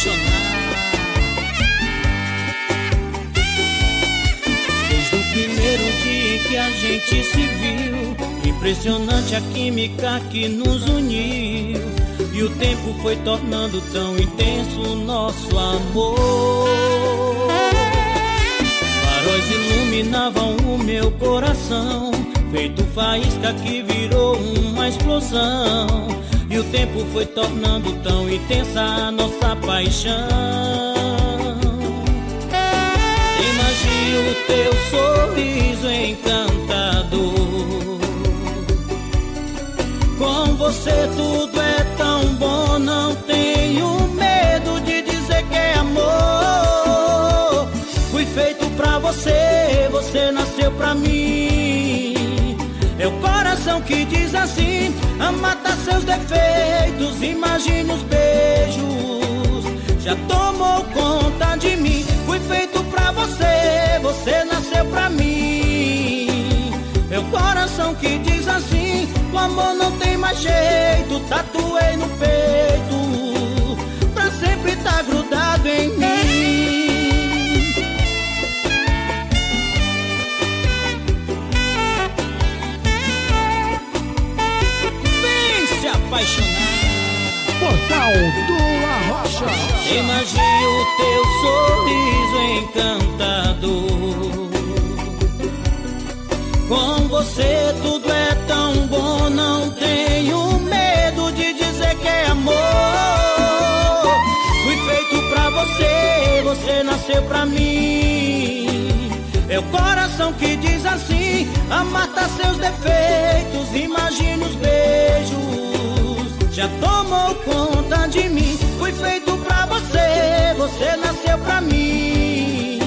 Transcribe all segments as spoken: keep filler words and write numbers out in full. apaixonar. Desde o primeiro dia que a gente se viu, impressionante a química que nos uniu. E o tempo foi tornando tão intenso o nosso amor. Faróis iluminavam o meu coração, feito faísca que virou uma explosão. E o tempo foi tornando tão intensa a nossa paixão. Tem magia o teu sorriso encantador. Com você tudo é tão bom, não tenho medo de dizer que é amor. Fui feito pra você, você nasceu pra mim. É o coração que diz assim, ama tá seus defeitos, imagine os beijos, já tomou conta de mim. Fui feito pra você, você nasceu pra mim. É o coração que diz assim, o amor não tem mais jeito, tatuei no peito, pra sempre tá grudado em mim. Portal do Arrocha. Imagine o teu sorriso encantador. Com você tudo é tão bom, não tenho medo de dizer que é amor. Fui feito pra você, você nasceu pra mim. É o coração que diz assim, amar tá seus defeitos, imagina os beijos, já tomou conta de mim. Fui feito pra você, você nasceu pra mim.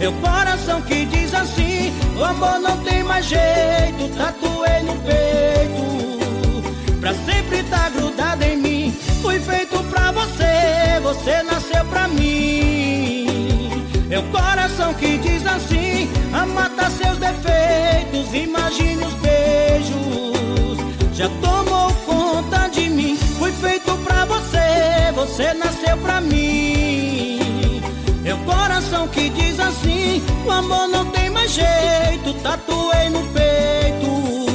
É o coração que diz assim, o amor não tem mais jeito, tatuei no peito, pra sempre tá grudado em mim. Fui feito pra você, você nasceu pra mim. É o coração que diz assim, amar tá seus defeitos, imagine os beijos, já tomou conta de mim. Fui feito pra você, você nasceu pra mim. É o coração que diz assim, o amor não tem mais jeito, tatuei no peito,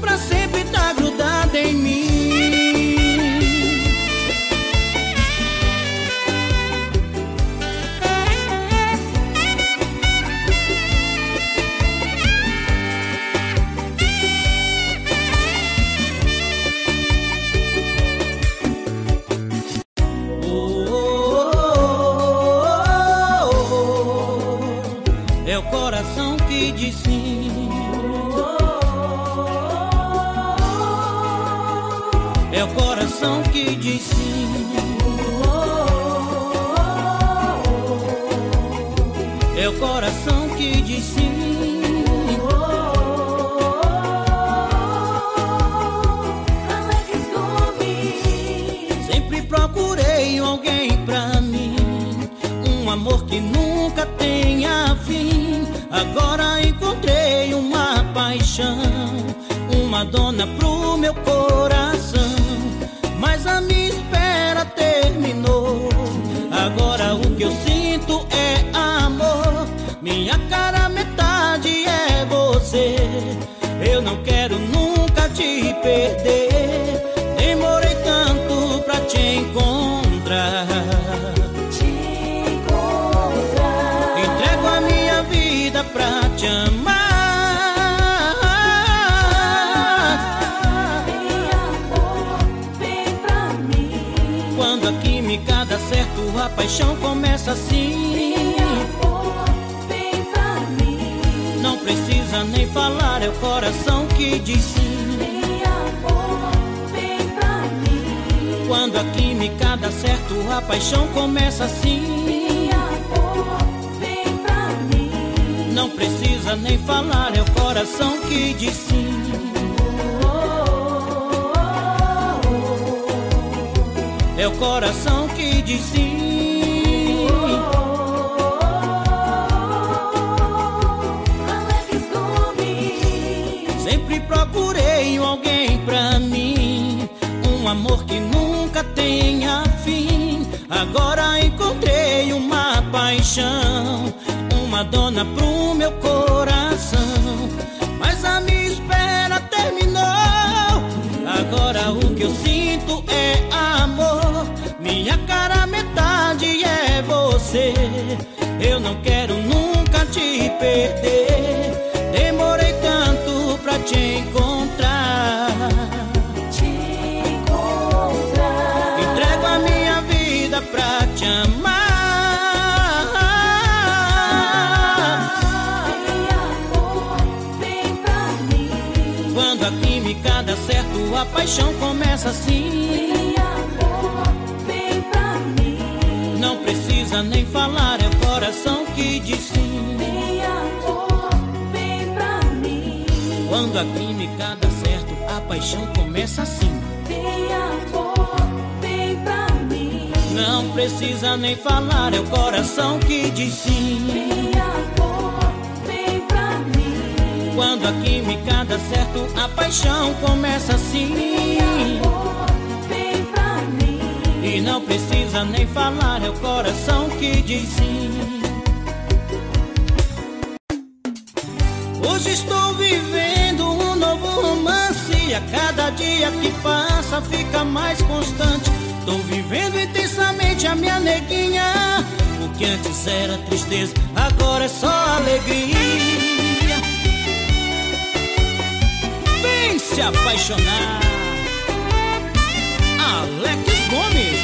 pra sempre tá grudado em mim. Diz sim, é o coração que diz sim, é o coração que diz sim, Alex Gomes. Sempre procurei alguém pra mim, um amor que nunca tenha fim. Agora encontrei uma paixão, uma dona pro meu coração, mas a minha espera terminou. Agora o que eu sinto é amor, minha cara metade é você. Eu não quero nunca te perder, demorei tanto pra te encontrar. Pra te amar, vem amor, vem pra mim. Quando a química dá certo, a paixão começa assim. Vem amor, vem pra mim. Não precisa nem falar, é o coração que diz sim. Vem amor, vem pra mim. Quando a química dá certo, a paixão começa assim. Não precisa nem falar, é o coração que diz sim. É o coração que diz sim. Alex Gomes. Sempre procurei alguém pra mim, um amor que nunca tenha fim. Agora paixão, uma dona pro meu coração. Mas a minha espera terminou, agora o que eu sinto é amor. Minha cara metade é você, eu não quero nunca te perder. Demorei tanto pra te encontrar, te encontrar. Entrego a minha vida pra te amar. Dá certo, a paixão começa assim. Vem amor, vem pra mim. Não precisa nem falar, é o coração que diz sim. Vem amor, vem pra mim. Quando a química dá certo, a paixão começa assim. Vem amor, vem pra mim. Não precisa nem falar, é o coração que diz sim. Vem amor, vem pra mim. Quando a química dá certo, a paixão começa assim. Vem amor, vem pra mim. E não precisa nem falar, é o coração que diz sim. Hoje estou vivendo um novo romance, a cada dia que passa fica mais constante. Tô vivendo intensamente a minha neguinha, o que antes era tristeza, agora é só alegria. Se apaixonar, Alex Gomes,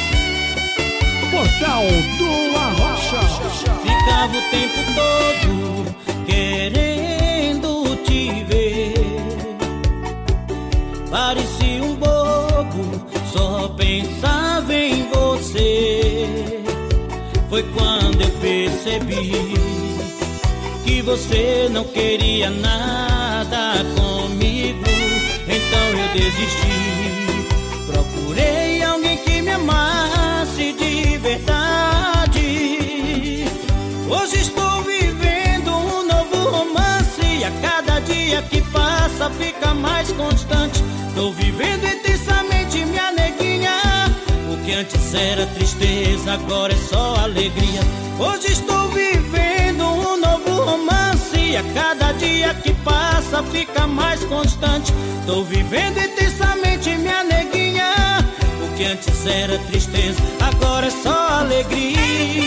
Portal do Arrocha. Ficava o tempo todo querendo te ver, parecia um bobo, só pensava em você. Foi quando eu percebi que você não queria nada comigo. Então eu desisti, procurei alguém que me amasse de verdade. Hoje estou vivendo um novo romance, a cada dia que passa fica mais constante. Tô vivendo intensamente minha neguinha, o que antes era tristeza, agora é só alegria. Hoje estou vivendo um novo romance, a cada dia que passa fica mais constante. Tô vivendo intensamente minha neguinha, o que antes era tristeza, agora é só alegria.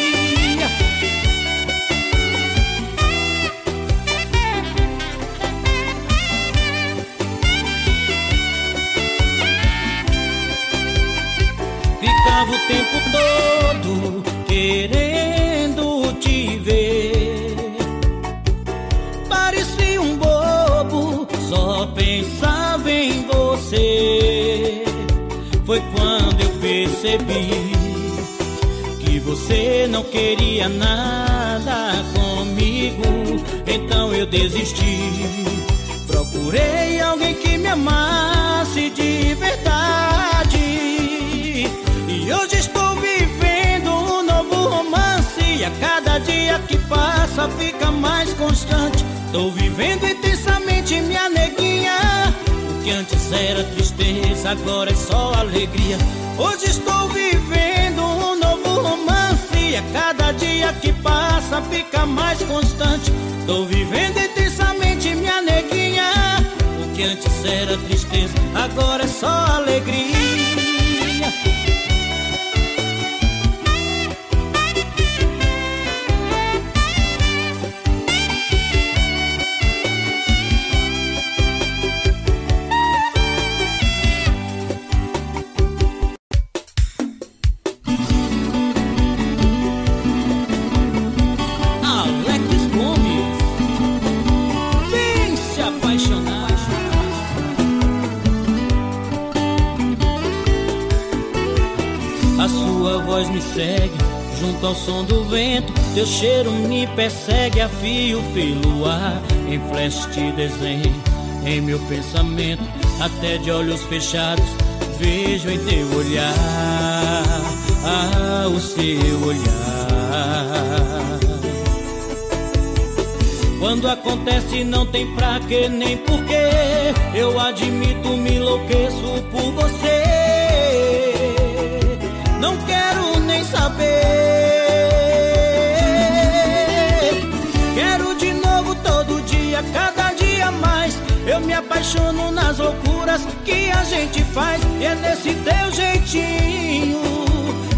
Ficava o tempo todo querendo te ver, parecia um bobo, só pensava em você. Foi quando eu percebi que você não queria nada comigo. Então eu desisti, procurei alguém que me amasse de verdade. E hoje estou vivendo um novo romance, a cada dia que passa fica mais constante. Tô vivendo intensamente minha neguinha, antes era tristeza, agora é só alegria. Hoje estou vivendo um novo romance, a cada dia que passa fica mais constante. Tô vivendo intensamente minha neguinha, o que antes era tristeza, agora é só alegria. Me segue junto ao som do vento, teu cheiro me persegue a fio pelo ar. Em flash te desenho em meu pensamento, até de olhos fechados vejo em teu olhar, ah, o seu olhar. Quando acontece não tem pra que nem porquê, eu admito, me enlouqueço por você. Não quero nem saber. apaixono nas loucuras que a gente faz. E é nesse teu jeitinho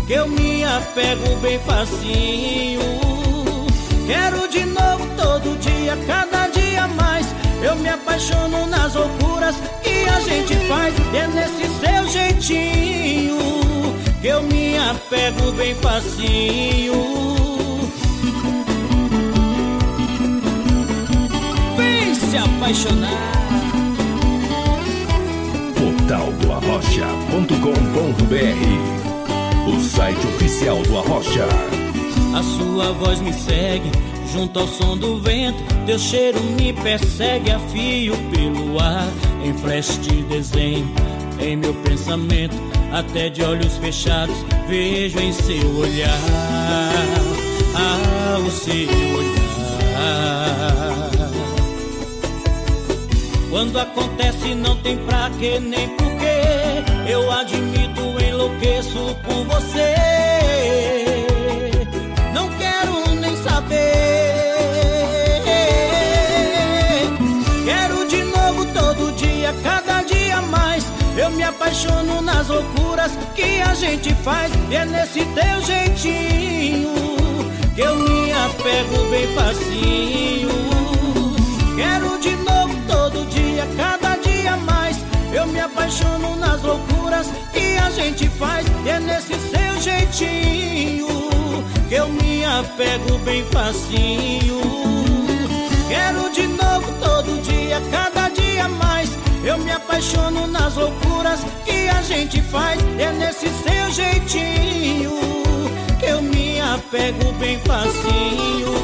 que eu me apego bem facinho. Quero de novo todo dia, cada dia mais. Eu me apaixono nas loucuras que a gente faz. E é nesse seu jeitinho que eu me apego bem facinho. Vem se apaixonar. Portal do Arrocha ponto com ponto br, o site oficial do Arrocha. A sua voz me segue junto ao som do vento, teu cheiro me persegue a fio pelo ar. Em flash de desenho, em meu pensamento, até de olhos fechados vejo em seu olhar, ah, o seu olhar. Quando acontece não tem pra que nem porquê, eu admito, enlouqueço por você. Não quero nem saber. Cada dia mais eu me apaixono nas loucuras que a gente faz. E é nesse teu jeitinho que eu me apego bem facinho. Quero de novo todo dia, cada dia mais. Eu me apaixono nas loucuras que a gente faz. E é nesse seu jeitinho que eu me apego bem facinho. Quero de novo todo dia, cada dia mais. Eu me apaixono nas loucuras que a gente faz. É nesse seu jeitinho que eu me apego bem facinho.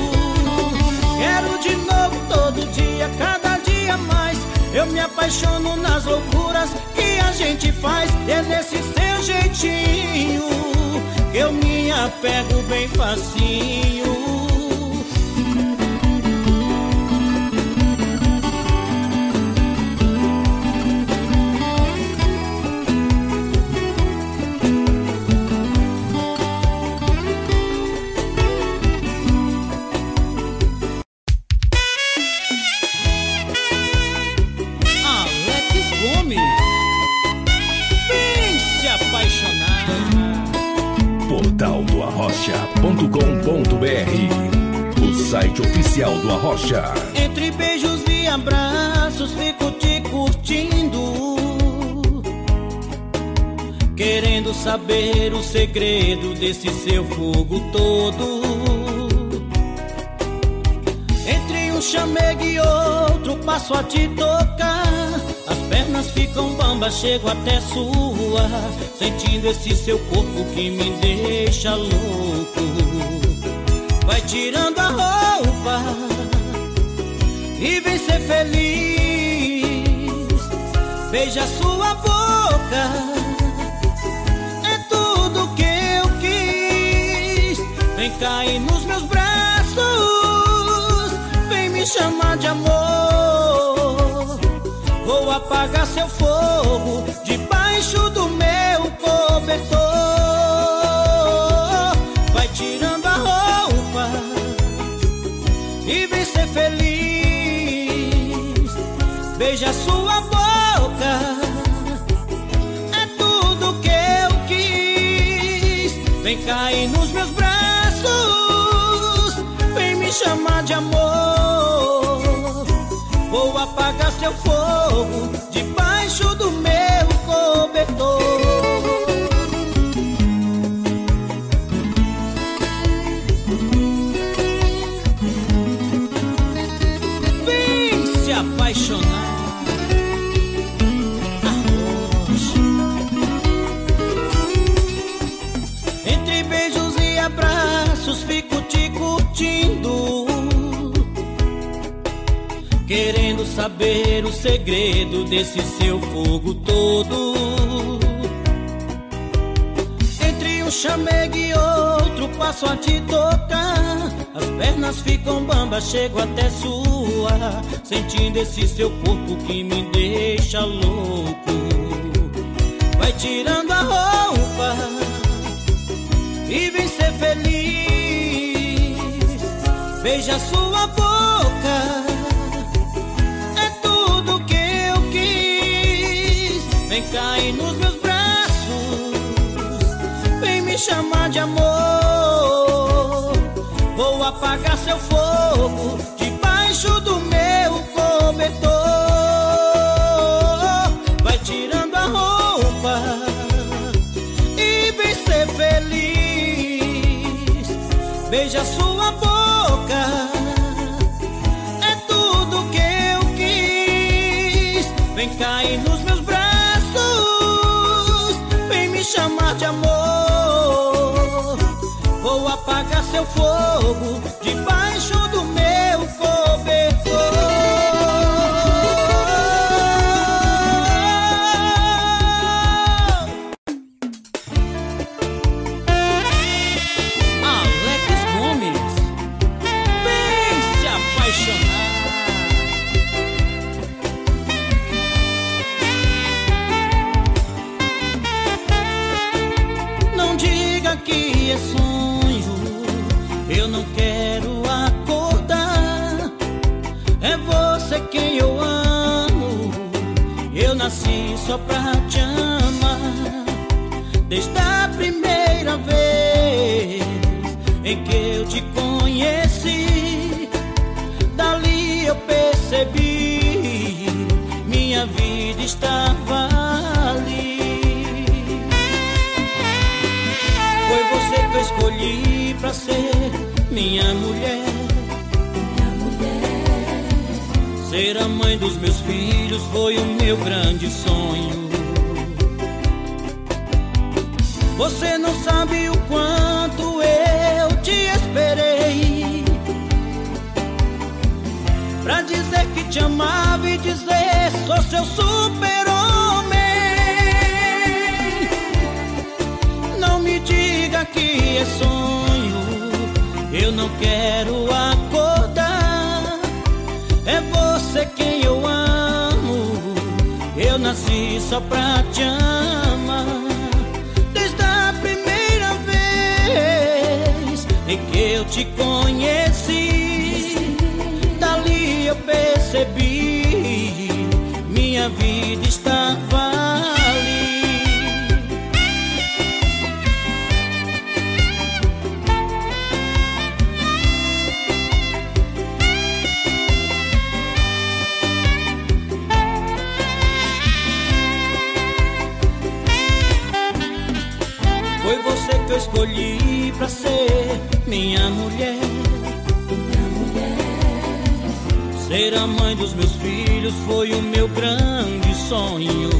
Quero de novo todo dia, cada dia mais. Eu me apaixono nas loucuras que a gente faz. É nesse seu jeitinho que eu me apego bem facinho. Arrocha ponto com ponto br, o site oficial do Arrocha. Entre beijos e abraços fico te curtindo, querendo saber o segredo desse seu fogo todo. Entre um chamego e outro passo a te tocar, as pernas ficam bambas, chego até suar, sentindo esse seu corpo que me deixa louco. Vai tirando a roupa e vem ser feliz. Beija sua boca, é tudo que eu quis. Vem cair nos meus braços, vem me chamar de amor. Vou apagar seu fogo debaixo do meu cobertor. Vai tirando a roupa e vem ser feliz. Beija sua boca, é tudo que eu quis. Vem cair nos meus braços, vem me chamar de amor. Vou apagar seu fogo debaixo do meu cobertor. Entre beijos e abraços fico te curtindo, querendo saber o segredo desse seu fogo todo. Entre um chamego e outro passo a te tocar, as pernas ficam bambas, chego até suar, sentindo esse seu corpo que me deixa louco. Vai tirando a roupa e vem ser feliz. Beija sua boca, é tudo que eu me chamar de amor, vou apagar seu fogo debaixo do meu cobertor. Vai tirando a roupa e vem ser feliz. Beija sua boca, é tudo que eu quis. Vem cair nos meus braços, vem me chamar de amor, vou apagar seu fogo debaixo do meu cobertor. Alex Gomes, vem se apaixonar. Não diga que é sonho, eu não quero acordar. É você quem eu amo, eu nasci só pra te amar. Desde a primeira vez em que eu te conheci, dali eu percebi, minha vida estava ali. Foi você que eu escolhi pra ser minha mulher, minha mulher. Ser a mãe dos meus filhos foi o meu grande sonho. Você não sabe o quanto eu te esperei pra dizer que te amava e dizer sou seu super-homem. Não me diga que é sonho, eu não quero acordar. É você quem eu amo, eu nasci só pra te amar. Desde a primeira vez em que eu te conheci, dali eu percebi, minha vida estava ali. Que eu escolhi pra ser minha mulher, minha mulher. Ser a mãe dos meus filhos foi o meu grande sonho.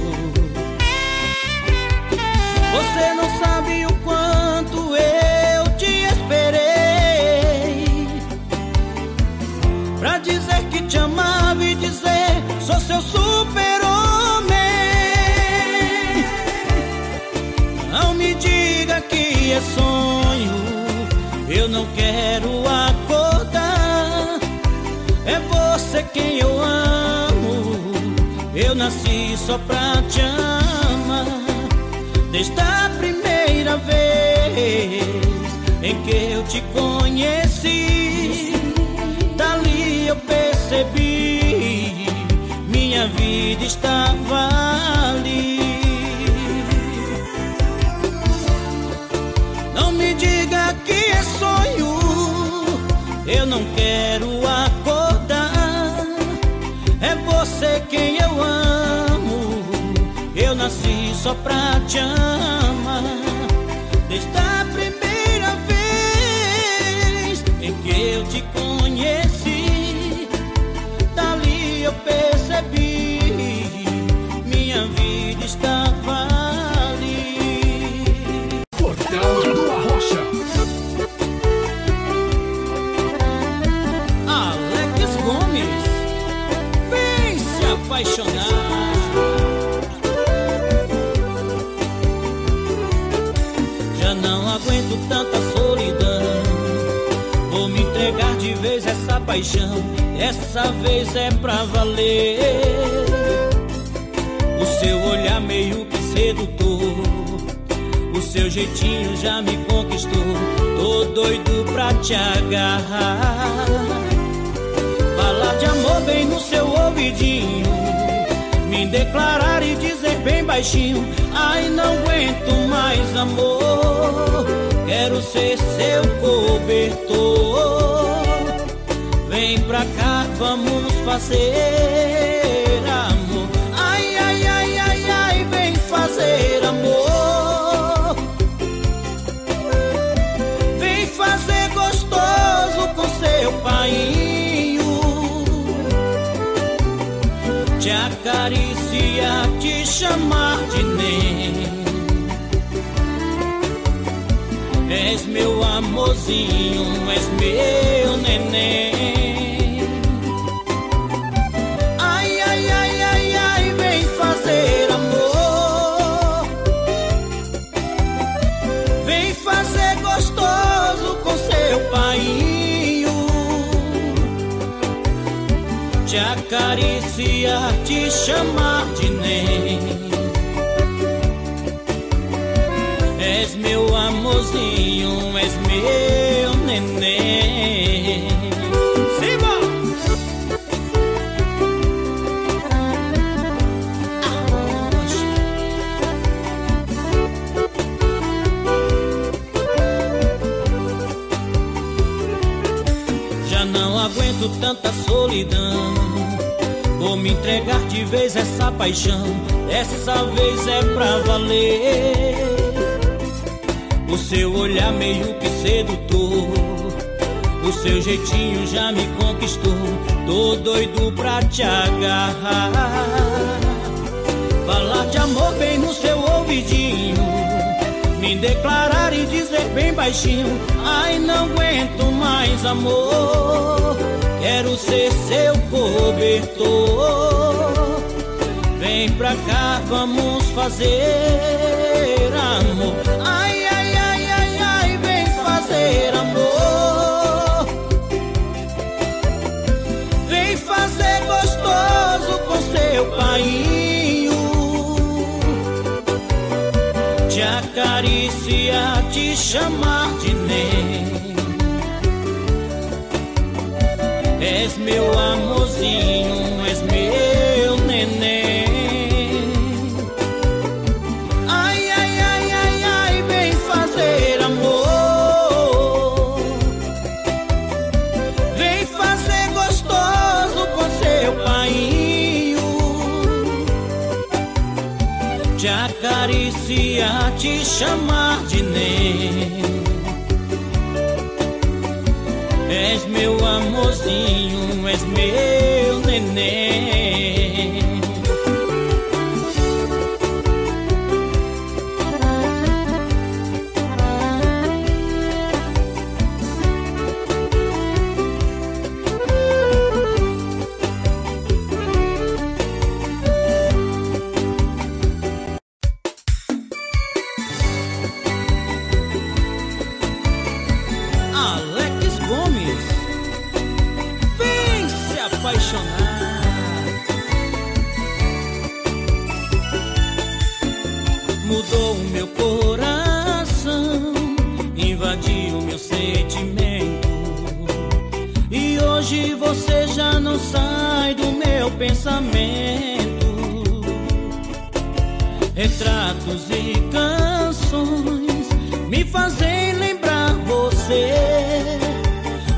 Você não sabe o quanto eu te esperei pra dizer que te amava e dizer sou seu super-homem. Não me diga que é sonho, eu não quero acordar. É você quem eu amo, eu nasci só pra te amar. Desde a primeira vez em que eu te conheci, dali eu percebi, minha vida estava ali. Diga que é sonho, eu não quero acordar. É você quem eu amo, eu nasci só pra te amar. Desde a primeira vez em que eu te conheci, dali eu percebi, minha vida estava ali. Portal do Arrocha. Apaixonar. Já não aguento tanta solidão, vou me entregar de vez a essa paixão. Essa vez é pra valer. O seu olhar meio que sedutor, o seu jeitinho já me conquistou. Tô doido pra te agarrar, falar de amor bem no seu ouvidinho, me Vem declarar e dizer bem baixinho: ai, não aguento mais, amor, quero ser seu cobertor. Vem pra cá, vamos fazer amor. Ai, ai, ai, ai, ai, vem fazer amor. Vem fazer gostoso com seu pai. Te acariciar, te chamar de neném. És meu amorzinho, és meu neném. Ai, ai, ai, ai, ai, vem fazer amor. Vem fazer gostoso com seu pai. Te acariciar, te chamar de neném. És meu amorzinho, és meu neném. Simba! Já não aguento tanta solidão. Vou me entregar de vez essa paixão. Dessa vez é pra valer. O seu olhar meio que sedutor, o seu jeitinho já me conquistou. Tô doido pra te agarrar, falar de amor bem no seu ouvidinho, me declarar e dizer bem baixinho: ai, não aguento mais, amor, quero ser seu cobertor. Vem pra cá, vamos fazer amor. Ai, ai, ai, ai, ai, vem fazer amor. Vem fazer gostoso com seu paiinho. Te acariciar, te chamar de neném. És meu amorzinho, és meu neném. Ai, ai, ai, ai, ai, vem fazer amor. Vem fazer gostoso com seu paiinho. Te acariciar, te chamar de neném. És meu amorzinho, és meu neném. Retratos e canções me fazem lembrar você.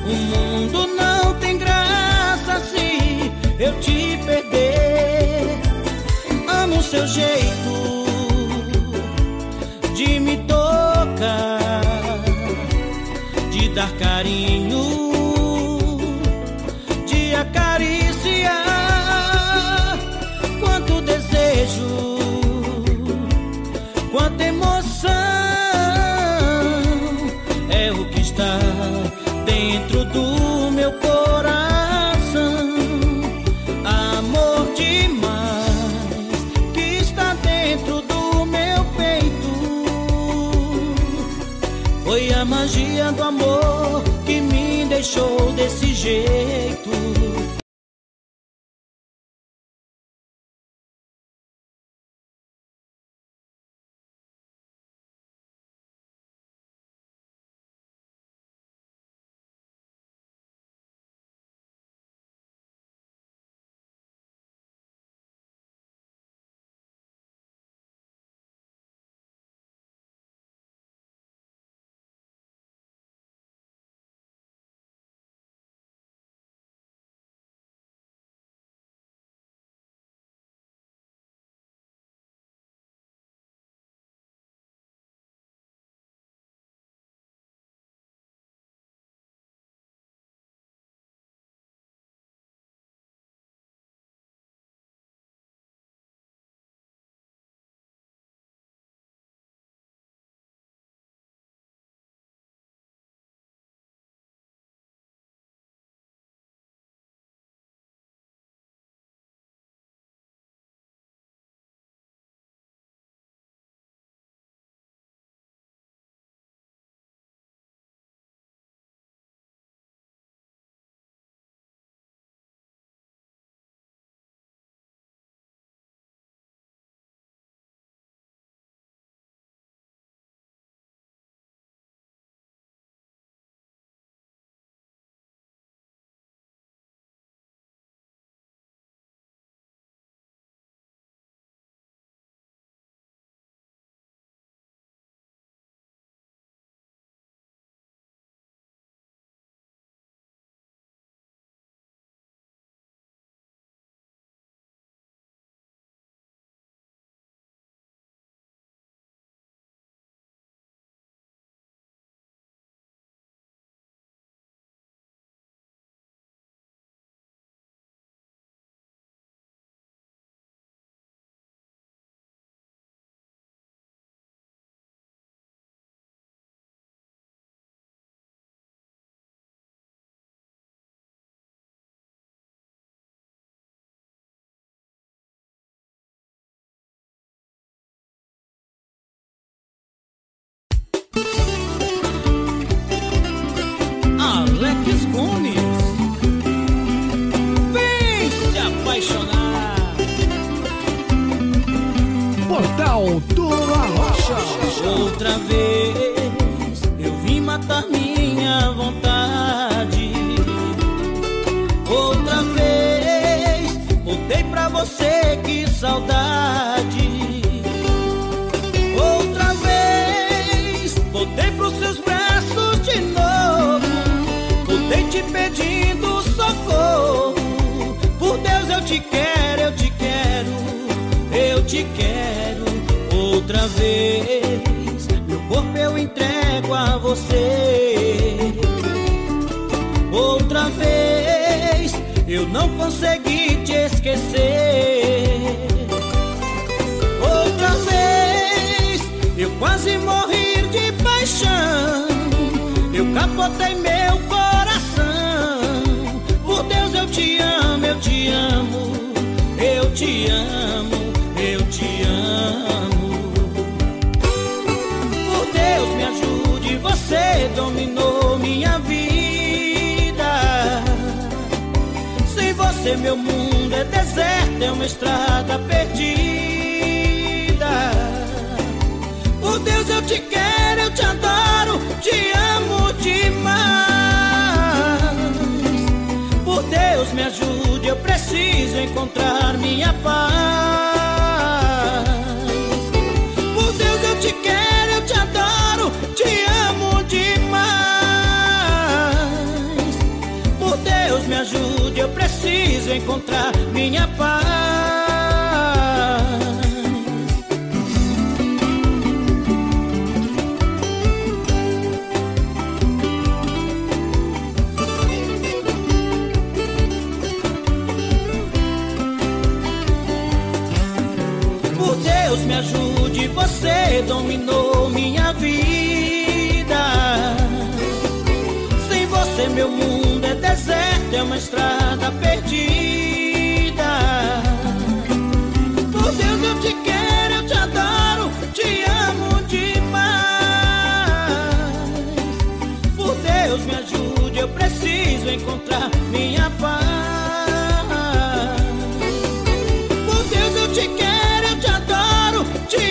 O mundo não tem graça se eu te perder. Amo seu jeito de me tocar, de dar carinho, de acariciar. Quanto desejo, quanta emoção é o que está dentro do meu coração. Amor demais que está dentro do meu peito. Foi a magia do amor que me deixou desse jeito. outra vez. Eu vim matar minha vontade. Outra vez voltei pra você, que saudade. Outra vez voltei pros seus braços de novo. Voltei te pedindo socorro. Por Deus, eu te quero, eu te quero, eu te quero outra vez. Meu corpo eu entrego a você. Outra vez eu não consegui te esquecer. Outra vez eu quase morri de paixão. Eu capotei meu coração. Por Deus, eu te amo. Eu te amo, eu te amo, eu te amo. Por Deus, me ajude, você dominou minha vida. Sem você meu mundo é deserto, é uma estrada perdida. Por Deus, eu te quero, eu te adoro, te amo demais. Por Deus, me ajude, eu preciso encontrar minha paz. Por Deus, eu te quero, eu te adoro, te amo demais. Por Deus, me ajude, eu preciso encontrar minha paz. Você dominou minha vida. Sem você meu mundo é deserto, é uma estrada perdida. Por Deus, eu te quero, eu te adoro, te amo demais. Por Deus, me ajude, eu preciso encontrar minha paz. Por Deus, eu te quero, eu te adoro, te amo.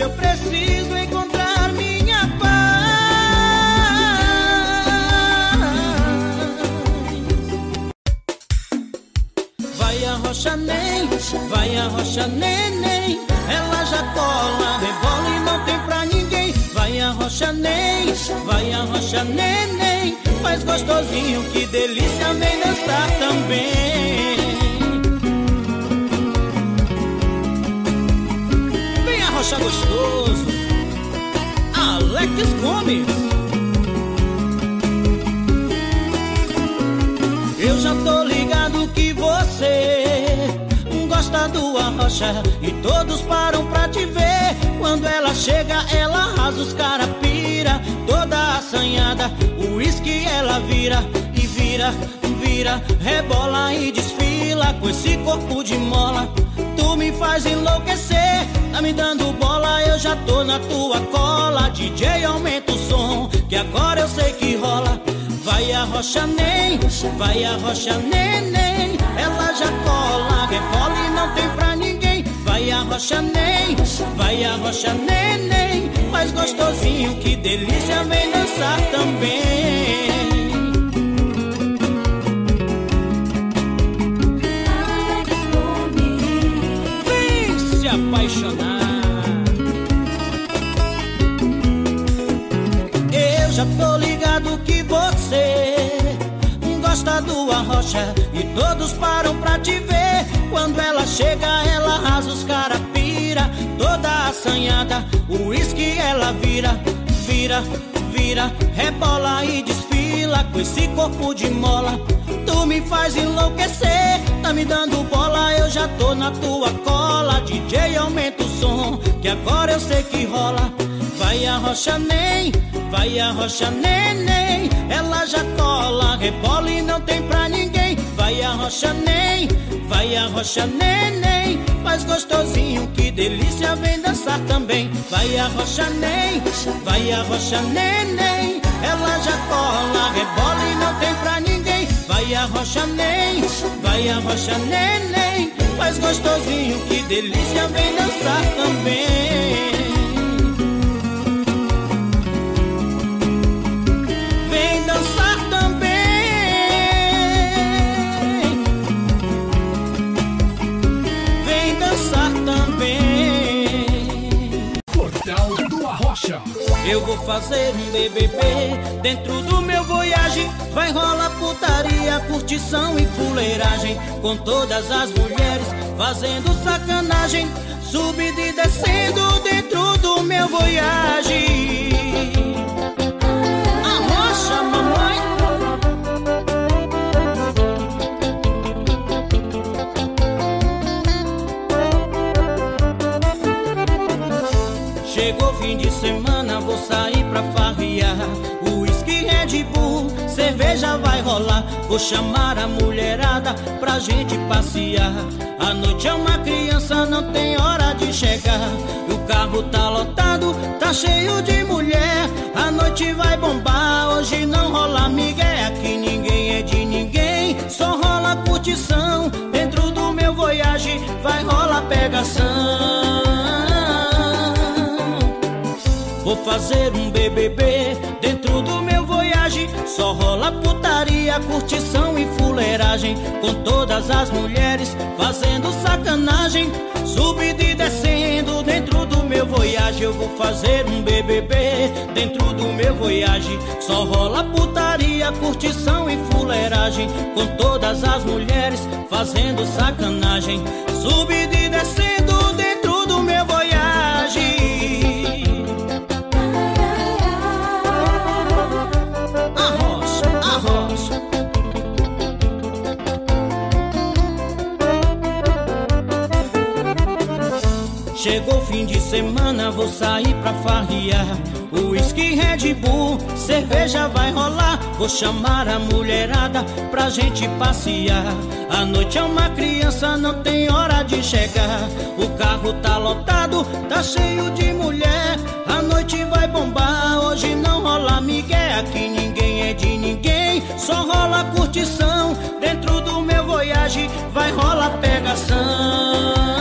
Eu preciso encontrar minha paz. Vai arrocha, nem, vai arrocha, neném. Ela já cola, rebola e não tem pra ninguém. Vai arrocha, nem, vai arrocha, neném. Faz gostosinho, que delícia, vem dançar também. Arrocha gostoso, Alex Gomes. Eu já tô ligado que você gosta do arrocha e todos param pra te ver. Quando ela chega, ela arrasa, os cara pira, toda assanhada, o uísque ela vira e vira, vira, rebola e desfila com esse corpo de mola. Tu me faz enlouquecer, tá me dando bola, eu já tô na tua cola. D J, aumenta o som, que agora eu sei que rola. Vai arrocha, nem, vai arrocha, neném. Ela já cola, rebola e não tem pra ninguém. Vai arrocha, nem, vai arrocha, neném. Faz gostosinho, que delícia, vem dançar também. Eu já tô ligado que você gosta do arrocha e todos param pra te ver. Quando ela chega, ela arrasa, os cara pira, toda assanhada, o uísque ela vira, vira, vira, rebola e desfila com esse corpo de mola. Tu me faz enlouquecer, tá me dando bola, eu já tô na tua cola. D J, aumenta o som, que agora eu sei que rola. Vai arrocha, nem, vai arrocha, neném. Ela já cola, rebola e não tem pra ninguém. Vai arrocha, nem, vai arrocha, neném. Faz gostosinho, que delícia, vem dançar também. Vai arrocha, nem, vai arrocha, neném. Ela já cola, rebola e não tem pra ninguém. Vai arrocha, nem, vai arrocha, neném. mais gostosinho, que delícia, vem dançar também. Vem dançar também. Vem dançar também. Portal do Arrocha. Eu vou fazer um B B B dentro do meu Voyage. Vai rolar putaria, curtição e fuleiragem, com todas as mulheres fazendo sacanagem, subindo e descendo dentro do meu Voyage. Arrocha, mamãe. Chegou fim de semana, vou sair pra farrear. Uísque, Red Bull, cerveja vai rolar. Vou chamar a mulherada pra gente passear. A noite é uma criança, não tem hora de chegar. O carro tá lotado, tá cheio de mulher. A noite vai bombar, hoje não rola migué. Aqui ninguém é de ninguém, só rola curtição. Dentro do meu Voyage vai rolar pegação. Vou fazer um B B B dentro do meu Voyage. Só rola putaria, curtição e fuleiragem, com todas as mulheres fazendo sacanagem, subindo e descendo dentro do meu Voyage. Eu vou fazer um B B B dentro do meu Voyage. Só rola putaria, curtição e fuleiragem, com todas as mulheres fazendo sacanagem, subindo e descendo dentro do meu Voyage. Chegou fim de semana, vou sair pra farrear. Uísque, Red Bull, cerveja vai rolar. Vou chamar a mulherada pra gente passear. A noite é uma criança, não tem hora de chegar. O carro tá lotado, tá cheio de mulher. A noite vai bombar, hoje não rola migué. Aqui ninguém é de ninguém, só rola curtição. Dentro do meu Voyage vai rolar pegação.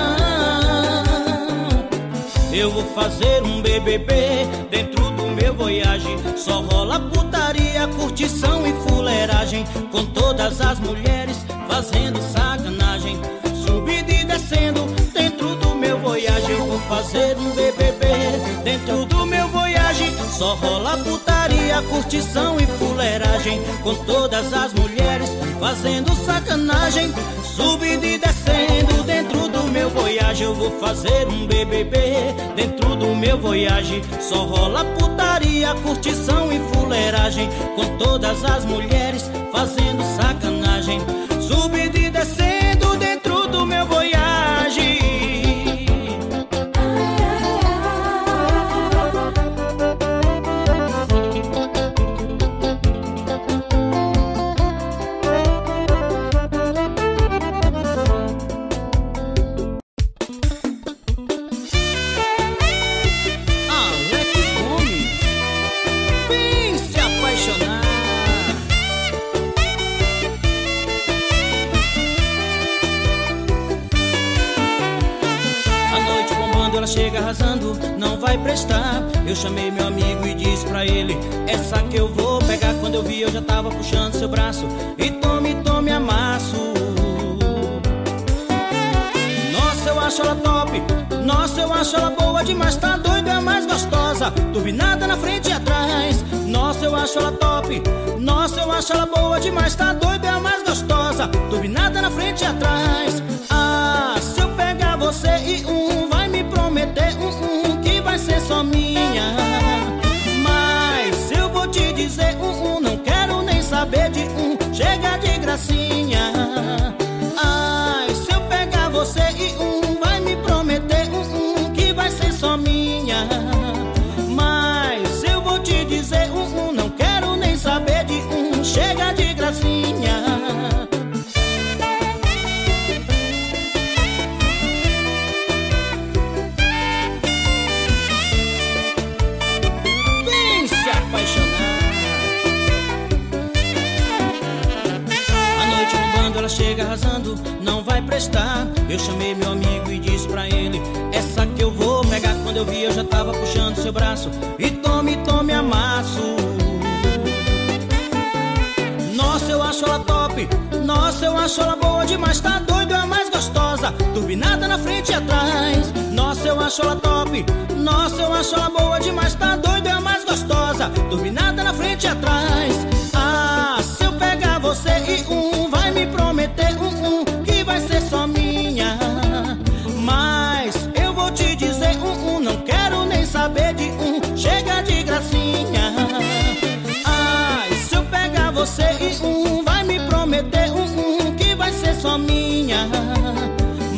Eu vou fazer um B B B dentro do meu Voyage. Só rola putaria, curtição e fuleiragem, com todas as mulheres fazendo sacanagem, subindo e descendo dentro do meu Voyage. Eu vou fazer um B B B dentro do meu Voyage. Só rola putaria, curtição e fuleiragem, com todas as mulheres fazendo sacanagem, subindo e descendo dentro do meu Voyage. Eu vou fazer um B B B dentro do meu Voyage. Só rola putaria, curtição e fuleiragem, com todas as mulheres fazendo sacanagem, subindo e descendo dentro do meu Voyage. Chega arrasando, não vai prestar. Eu chamei meu amigo e disse pra ele: essa que eu vou pegar. Quando eu vi, eu já tava puxando seu braço e tome, tome, amasso. Nossa, eu acho ela top. Nossa, eu acho ela boa demais. Tá doida, é mais gostosa, turbinada na frente e atrás. Nossa, eu acho ela top. Nossa, eu acho ela boa demais. Tá doida, é mais gostosa, turbinada na frente e atrás. Ah, se eu pegar você e um, vai me prometer um, um, que vai ser só minha. Mas eu vou te dizer um, um, não quero nem saber de um, chega de gracinha. Ai, se eu pegar você e um, vai me prometer um, um, que vai ser só minha. Mas eu vou te dizer um, um, não quero nem saber de um, chega de gracinha. ela chega arrasando, não vai prestar. Eu chamei meu amigo e disse pra ele: essa que eu vou pegar. Quando eu vi, eu já tava puxando seu braço e tome, tome, amasso. Nossa, eu acho ela top, nossa, eu acho ela boa demais. Tá doido, é a mais gostosa, turbinada na frente e atrás. Nossa, eu acho ela top, nossa, eu acho ela boa demais. Tá doido, é a mais gostosa, turbinada na frente e atrás. Ah, se eu pegar você e um, vai me prometer um, um, que vai ser só minha. Mas eu vou te dizer um, um, não quero nem saber de um, chega de gracinha. Ah, se eu pegar você e um, vai me prometer um, um, que vai ser só minha.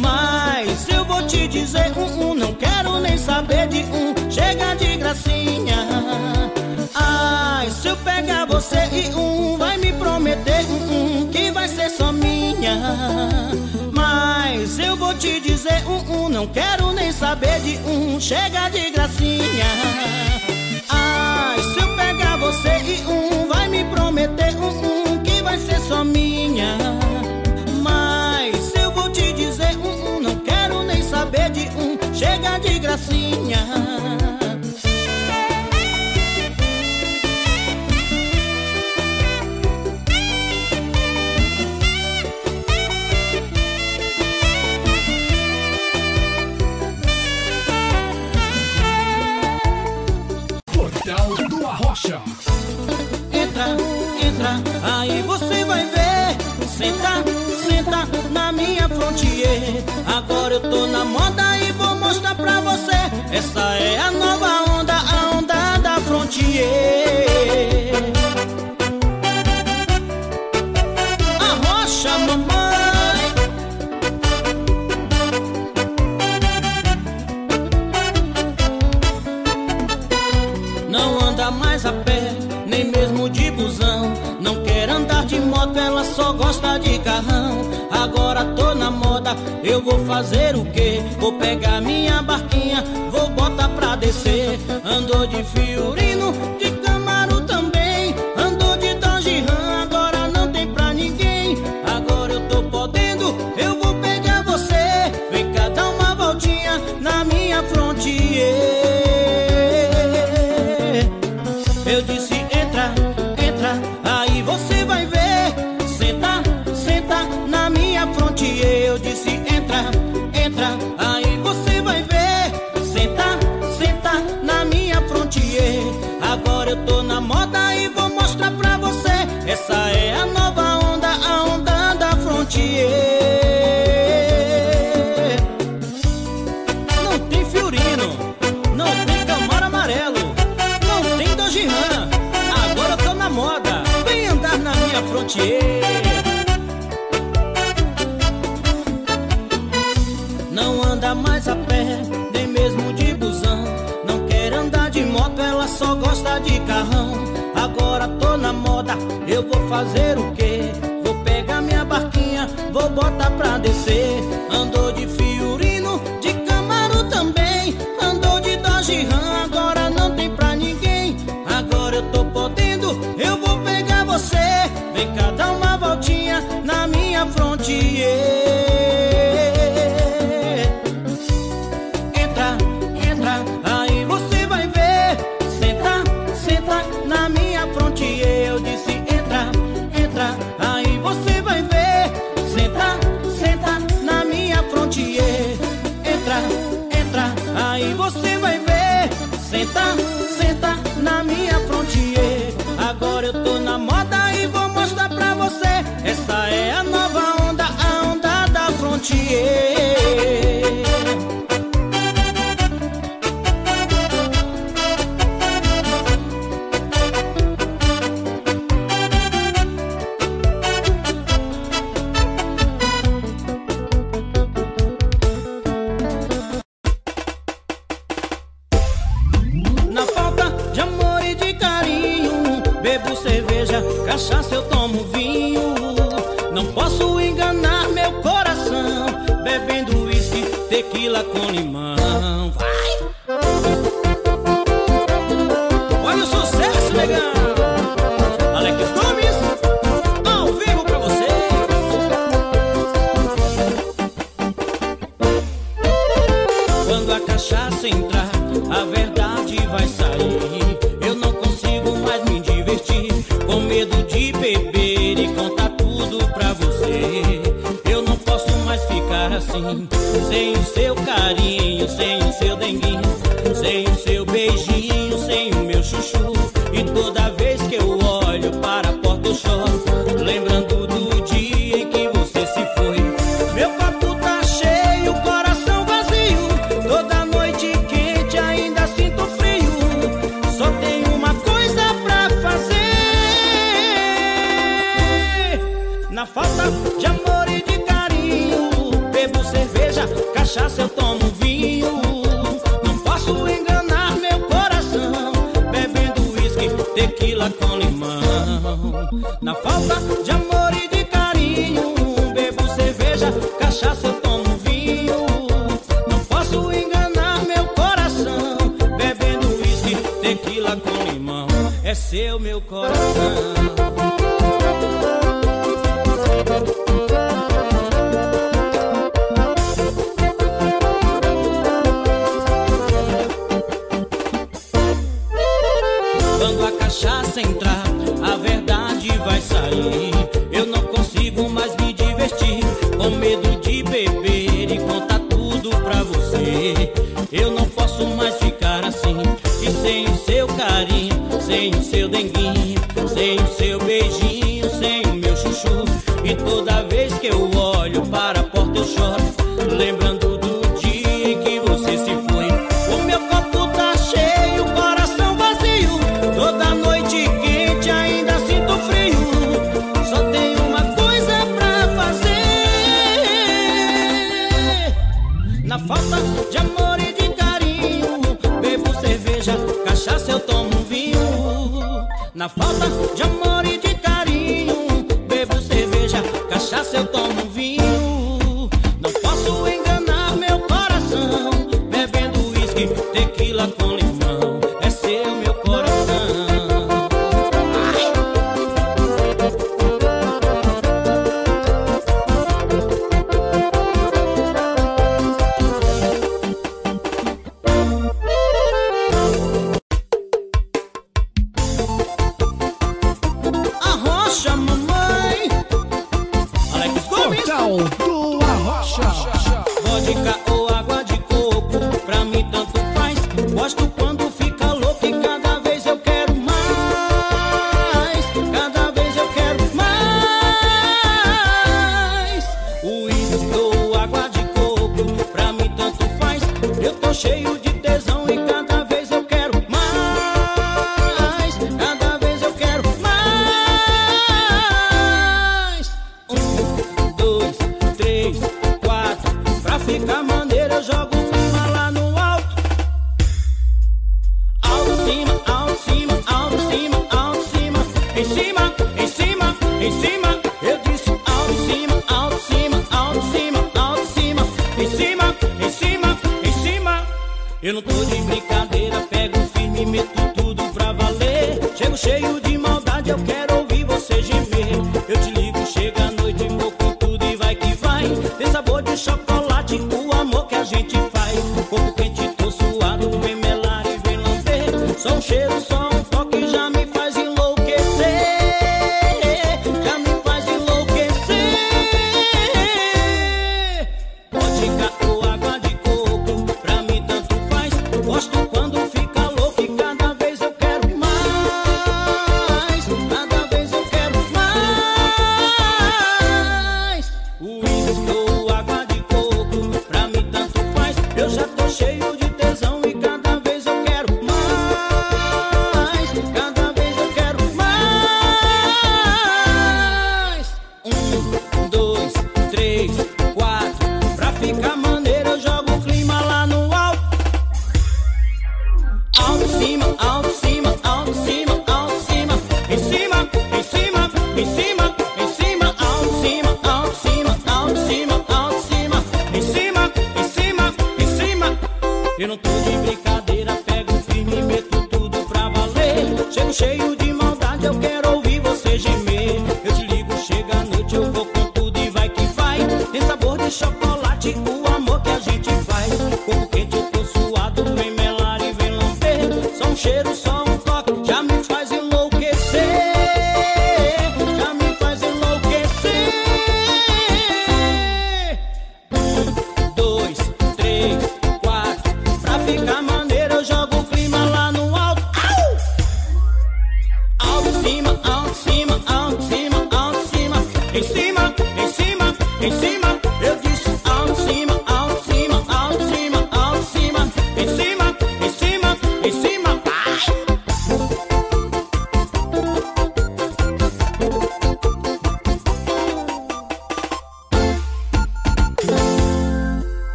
Mas eu vou te dizer um, um, não quero nem saber de um, chega de gracinha. Ai, se eu pegar você e um, vai me prometer um, um, que vai ser só minha. Mas eu vou te dizer um, um, não quero nem saber de um, chega de gracinha. Ai, se eu pegar você e um, vai me prometer um, um, que vai ser só minha. Mas eu vou te dizer um, um, não quero nem saber de um, chega de gracinha. Entra, entra, aí você vai ver. Senta, senta na minha frontier. Agora eu tô na moda e vou mostrar pra você. Essa é a nova onda, a onda da frontier. Arrocha, mamãe. Não anda mais a pé, nem mesmo de busão. Não quer andar de moto, ela só gosta de carrão. Agora tô na moda, eu vou fazer o quê? Vou pegar minha barquinha, vou botar pra descer. Andou de Fiorino, de Camaro também. Andou de Dodge Ram, agora não tem pra ninguém. Agora eu tô podendo, eu vou pegar você. Vem cá dar uma voltinha na minha frontier. Eu disse entra, entra, aí você vai ver. Senta, senta na minha frontier. Eu disse entra, entra, aí você vai ver. Senta, senta na minha frontier. Agora eu tô na moda e vou mostrar pra você. Essa é a nova onda, a onda da frontier. Não tem Fiorino, não tem Camaro amarelo, agora eu tô na moda, vem andar na minha frontier. Não anda mais a pé, nem mesmo de busão. Não quer andar de moto, ela só gosta de carrão. Agora tô na moda, eu vou fazer o quê? Vou pegar minha barquinha, vou botar pra descer. Andou de Fiorino, de Camaro também. Andou de Dodge Ram, agora não tem pra ninguém. Agora eu tô podendo, eu vou pegar você. Vem cá dar uma voltinha na minha frontier. Entra, entra, aí você vai ver. Senta, senta na minha frontier. Eu disse entra, entra, aí você vai ver. Senta, senta na minha frontier. Entra, entra, aí você vai ver. Senta, senta na minha frontier. Agora eu tô na moda e vou mostrar pra você. Essa é a nova onda, a onda da frontier. Cachaça eu tomo vinho, não posso enganar meu coração, bebendo uísque, tequila com limão. Vai! Olha o sucesso legal! Alex Gomes, ao vivo pra você! assim. Sem o seu carinho, sem o seu denguinho, sem o seu beijinho, sem o meu chuchu. E toda vez que eu olho para a porta eu choro, lembrando do dia em que você se foi. Meu copo tá cheio, coração vazio, toda noite quente ainda sinto frio. Só tem uma coisa pra fazer, na falta de amor e de carinho. Bebo cerveja, cachaça, eu tomo vinho. Não posso enganar meu coração, bebendo uísque, tequila com limão. Na falta de amor e de carinho, bebo cerveja, cachaça, eu tomo vinho. Não posso enganar meu coração, bebendo uísque, tequila com limão. É seu meu coração. Eu não consigo mais me divertir, com medo de beber e contar tudo pra você. Eu não posso mais ficar assim, e sem o seu carinho, sem o seu denguinho, sem o seu beijinho, sem o meu chuchu. E toda vez que eu olho para a porta eu choro, lembrando do dia em que você se foi. O meu copo tá cheio, coração vazio, toda noite quente ainda sinto frio. Na falta de amor e de carinho, bebo cerveja, cachaça, eu tomo vinho. Na falta de amor e de carinho, bebo cerveja, cachaça, eu tomo vinho. Não posso enganar meu coração, bebendo uísque, tequila com limão. É seu meu coração.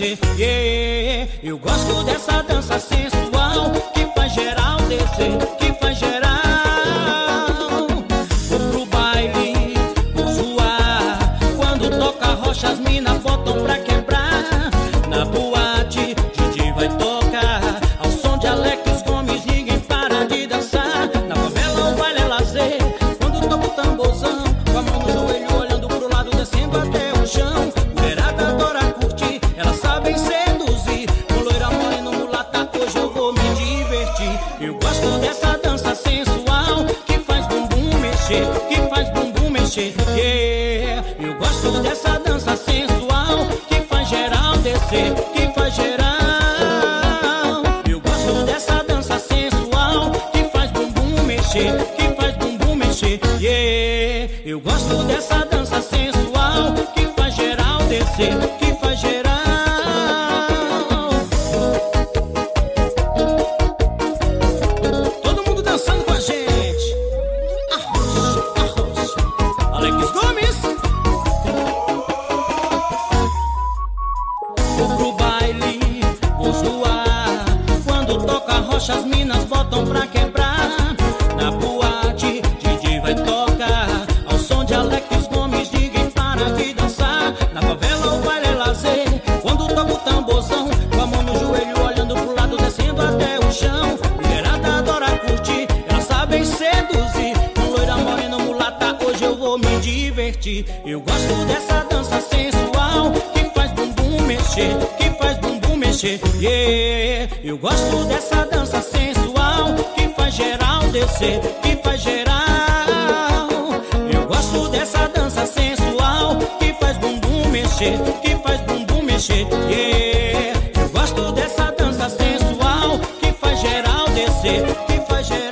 mexer, yeah. Eu gosto dessa dança sensual que faz geral descer, que faz geral. Vou pro baile, vou zoar. Quando toca Arrocha as minas botam pra quebrar. Na boate, D J vai tocar ao som de Alex Gomes, ninguém para de dançar. Na favela o baile é lazer, quando toca o tamborzão, com a mão no joelho olhando pro lado, descendo até o chão. Yeah, eu gosto dessa dança sensual que faz geral descer, que faz geral. Eu gosto dessa dança sensual que faz bumbum mexer, que faz bumbum mexer, yeah. Eu gosto dessa dança sensual que faz geral descer, que faz geral. As minas botam pra quebrar. Na boate, D J vai tocar ao som de Alex Gomes, ninguém para de dançar. Na favela o baile é lazer, quando toca o tamborzão, com a mão no joelho olhando pro lado, descendo até o chão. Mulherada adora curtir, elas sabem seduzir, com loira, morena, mulata, hoje eu vou me divertir. Eu gosto dessa dança sensual que faz bumbum mexer, que faz bumbum mexer, yeah. Eu gosto dessa dança sensual que faz geral descer, que faz geral. Eu gosto dessa dança sensual que faz bumbum mexer, que faz bumbum mexer, yeah. Eu gosto dessa dança sensual que faz geral descer, que faz geral.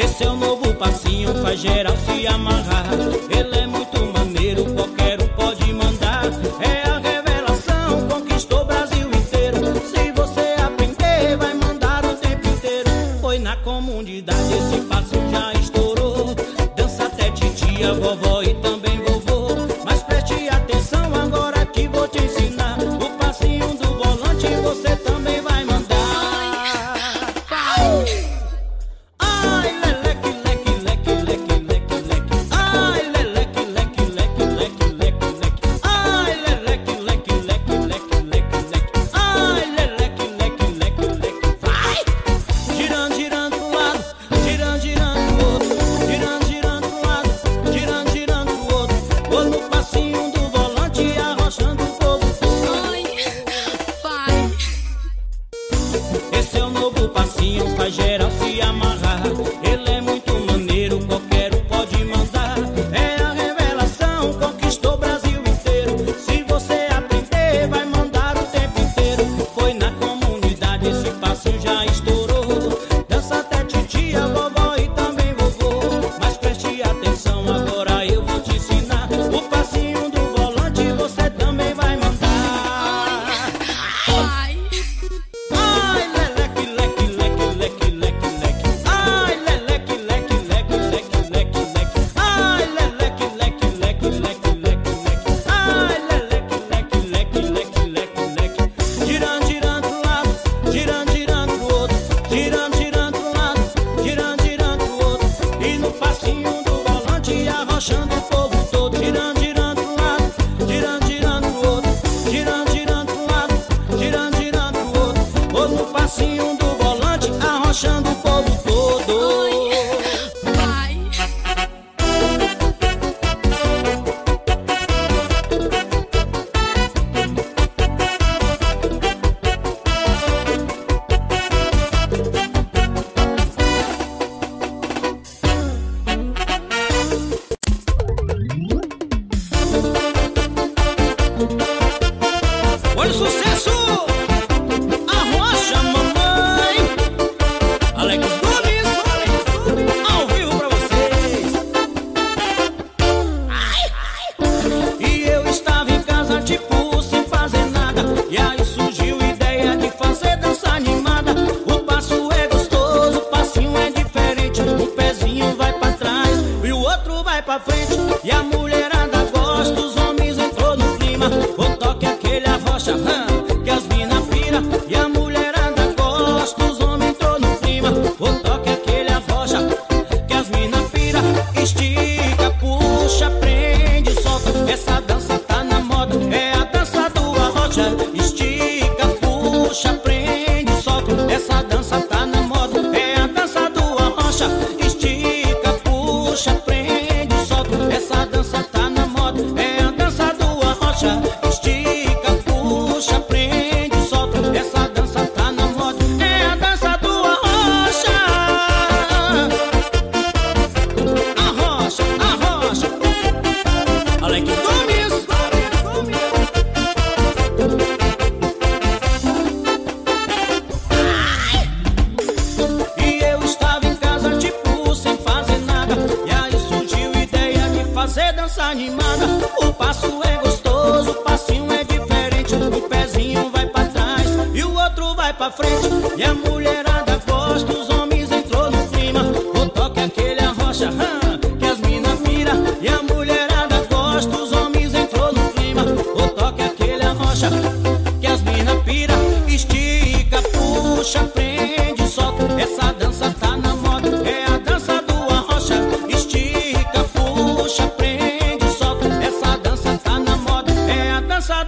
Esse é o novo passinho, faz geral se amarrar. Ele é muito maneiro, qualquer um pode mandar. É a revelação, conquistou o Brasil inteiro. Se você aprender, vai mandar o tempo inteiro. Foi na comunidade, esse passo já estourou. Dança até titia, vovó e também.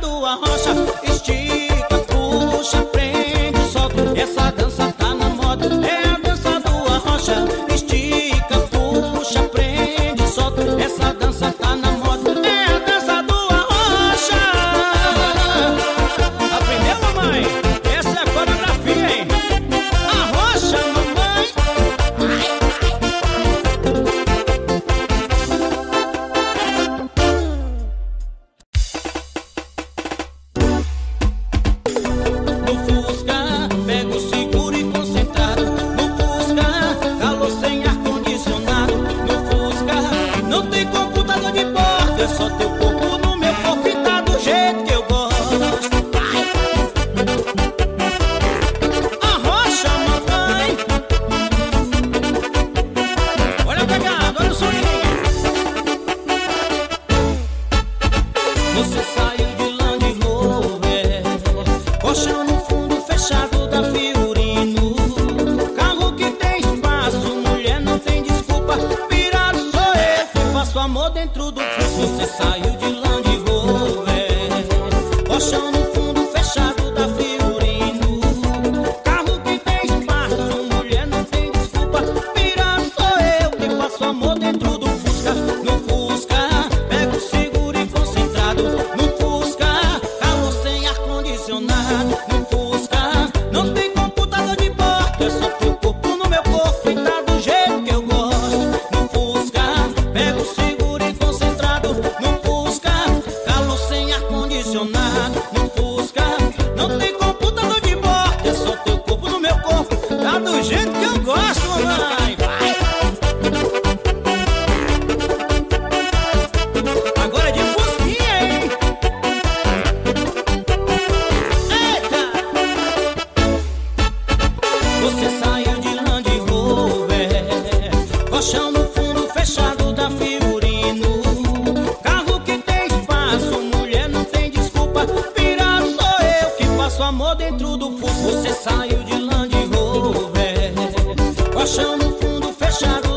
Do Arrocha, estica, puxa, prende, solta. Essa dança tá Arrochão no fundo fechado da Fiorino. Carro que tem espaço, mulher não tem desculpa. Pirado sou eu que faço amor dentro do fusco. Você saiu de Land Rover. Arrochão no fundo fechado.